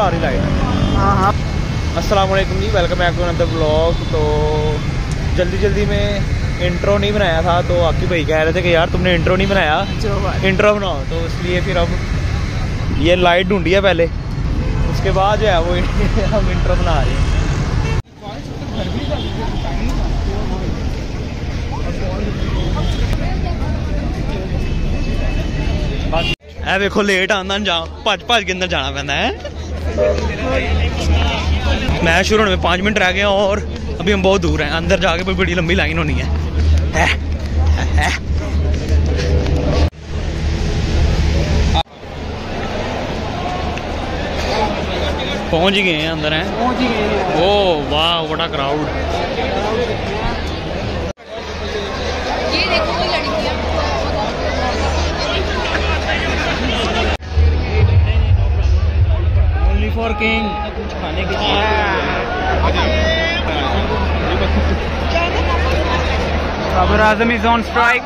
और हरी लाइट। हाँ हाँ अस्सलाम वालेकुम जी, welcome back to another vlog. तो जल्दी में इंट्रो नहीं बनाया था, तो आपकी भाई कह रहे थे कि यार तुमने इंट्रो नहीं बनाया, इंट्रो बनाओ। तो इसलिए फिर अब ये लाइट ढूंढी है पहले, उसके बाद जो है वो हम इंट्रो बना रहे हैं। ए देखो लेट आंदा जा भज भज के अंदर जाना पैंदा है। मैच शुरू होने में 5 मिनट रह गए और अभी हम बहुत दूर हैं। अंदर जाके कोई बड़ी लंबी लाइन होनी है। पहुंच गए हैं, अंदर हैं। ओ वाह व्हाट अ क्राउड। ये देखो लड़कियां। ओनली फॉर किंग खाने के लिए। Babar Azam is on strike.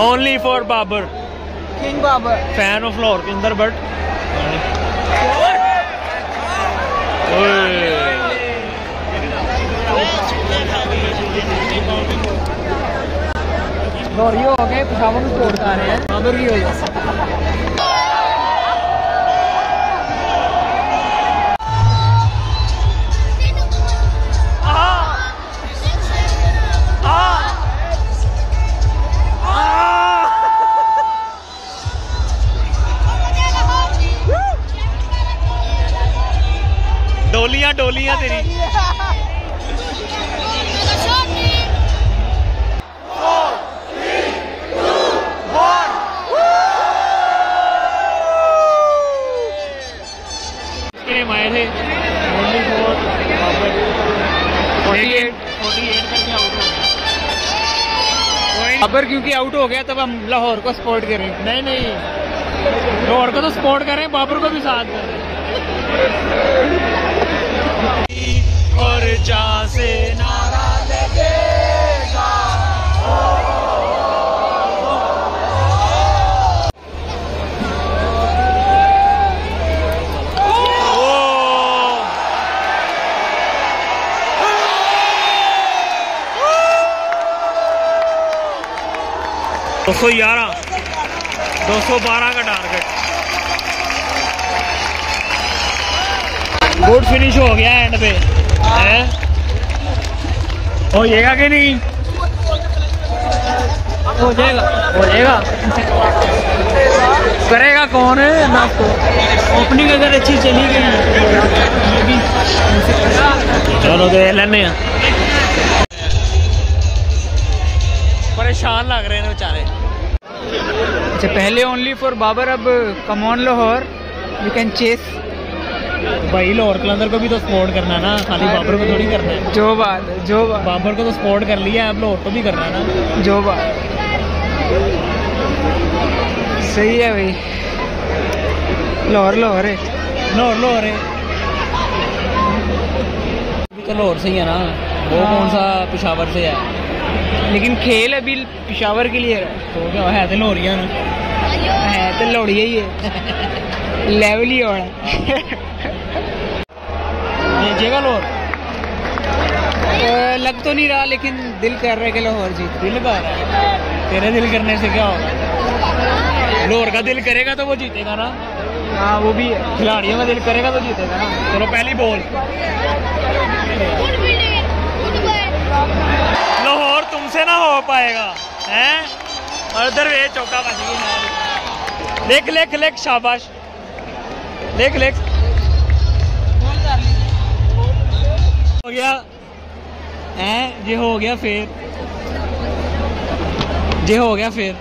Only for Babar, King Babar, fan of Lahore Qalandars, but. Lahori हो गए, पेशावर को छोड़ आ रहे हैं, बाबर भी हो गए। डोलियां डोलियां तेरी। बाबर क्योंकि आउट हो गया तब हम लाहौर को सपोर्ट करें। नहीं नहीं, लाहौर को तो सपोर्ट करें, बाबर को भी साथ करें। और जा से नारा लगेगा। ओ 211 212 का टारगेट। गुड फिनिश हो गया एंड पे है। हो जाएगा कि नहीं हो जाएगा? हो जाएगा। करेगा कौन है ना, आपको ओपनिंग अगर अच्छी चली गई। चलो तो लेने परेशान लग रहे हैं बेचारे। अच्छा पहले ओनली फॉर बाबर, अब come on Lahore you can chase. भाई लाहौर कलंदर को भी तो सपोर्ट करना है ना, खाली बाबर को थोड़ी करना है। जो बात बाबर को तो सपोर्ट कर लिया, अब लाहौर को भी करना है ना। जो बात सही है भाई। लाहौर है अभी तो लाहौर से ही है ना वो। कौन सा पेशावर से है, लेकिन खेल अभी पेशावर के लिए तो क्या है। तो लाहौरिया ना है, तो लाहौरिया ही है। लेवल ही और जगह लाहौर लग तो नहीं रहा, लेकिन दिल कर रहा है कि लाहौर जी। दिल कर रहा है, तेरे दिल करने से क्या होगा? लाहौर का दिल करेगा तो वो जीतेगा ना। हाँ वो भी है, खिलाड़ियों का दिल करेगा तो जीतेगा ना। चलो पहली बॉल लाहौर तुमसे ना हो पाएगा है। अदर वे चौका बच। लिख लिख लिख, शाबाश देख ले। हो गया हैं जे, हो गया फिर जे, हो गया फिर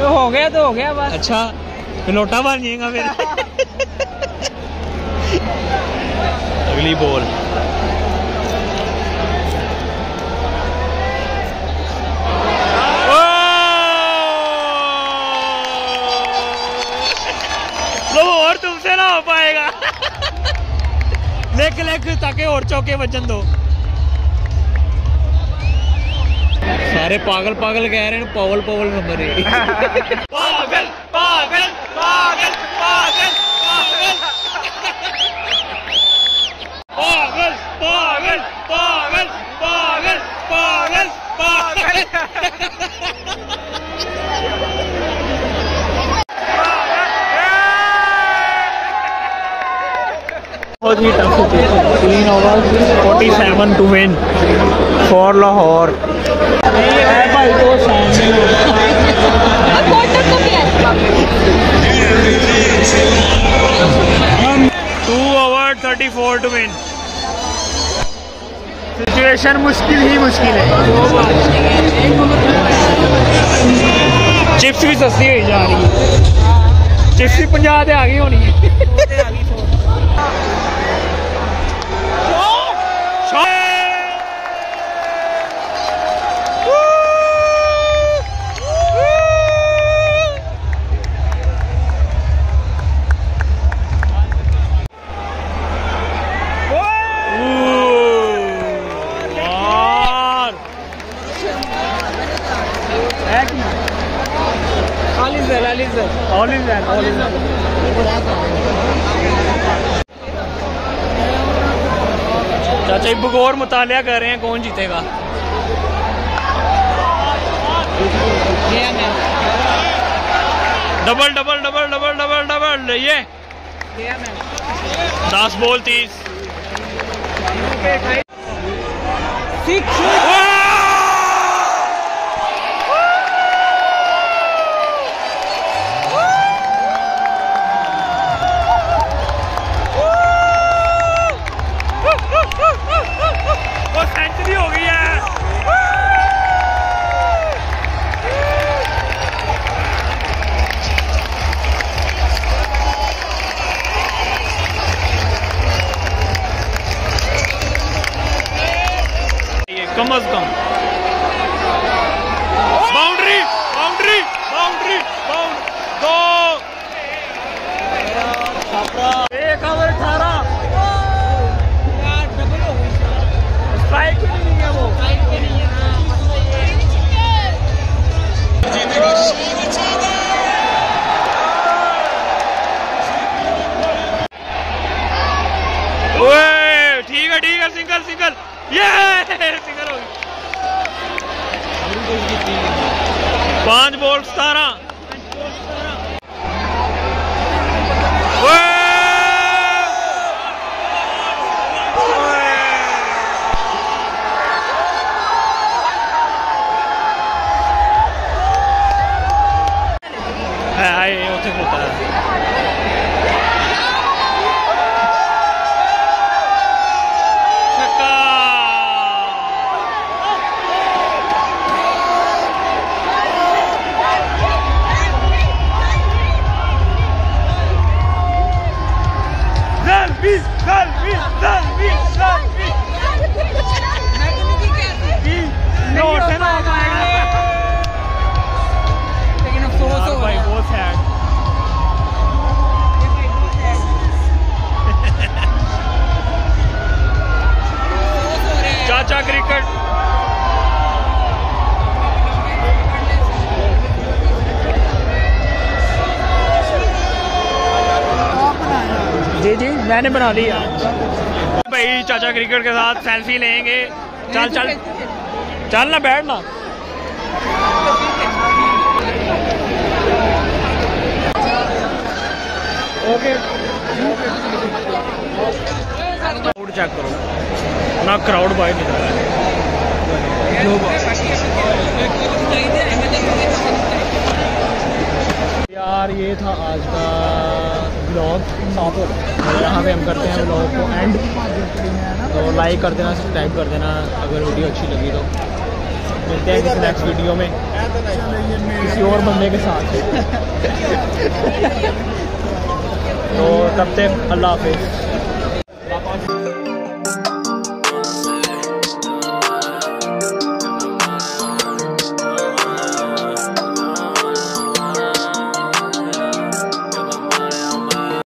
तो हो गया, तो हो गया बस। अच्छा लोटा मार जाएगा फिर। अगली बॉल एक लेग ताकि और चौके वजन दो। सारे पागल पागल कह रहे हैं, पावल पावल नंबर है। पागल पागल पागल पागल पागल पागल पागल पागल पागल पागल बहुत ही tough situation, 3 overs 47 to win for Lahore। भाई 2 over 34 to win। सिचुएशन मुश्किल ही मुश्किल है। चिप्स भी सस्ती हुई जा रही है, चिप्स भी 50 आ गई होनी है। चाचा बगौर मुतालिया कर रहे हैं कौन जीतेगा। Double double double double double double, ये 10 बॉल 30। मैंने बना लिया भाई। चाचा क्रिकेट के साथ सेल्फी लेंगे। चल चल चल ना, बैठ ना। ओके क्राउड चेक करो ना, क्राउड बाहर निकल रहा यार। ये था आज का ब्लॉग। यहाँ पे हम करते हैं ब्लॉग को एंड। तो लाइक कर देना, सब्सक्राइब कर देना अगर वीडियो अच्छी लगी तो। मिलते हैं किसी नेक्स्ट वीडियो में किसी और बंदे के साथ। तो तब तक अल्लाह हाफिज़।